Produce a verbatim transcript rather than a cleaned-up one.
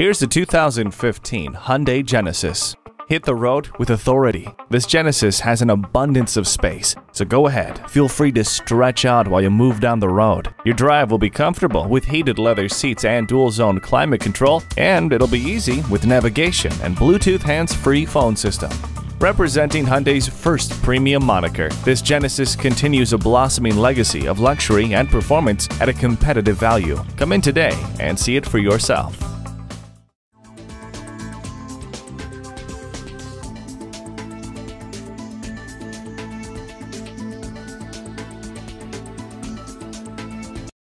Here's the two thousand fifteen Hyundai Genesis. Hit the road with authority. This Genesis has an abundance of space, so go ahead. Feel free to stretch out while you move down the road. Your drive will be comfortable with heated leather seats and dual-zone climate control, and it'll be easy with navigation and Bluetooth hands-free phone system. Representing Hyundai's first premium moniker, this Genesis continues a blossoming legacy of luxury and performance at a competitive value. Come in today and see it for yourself.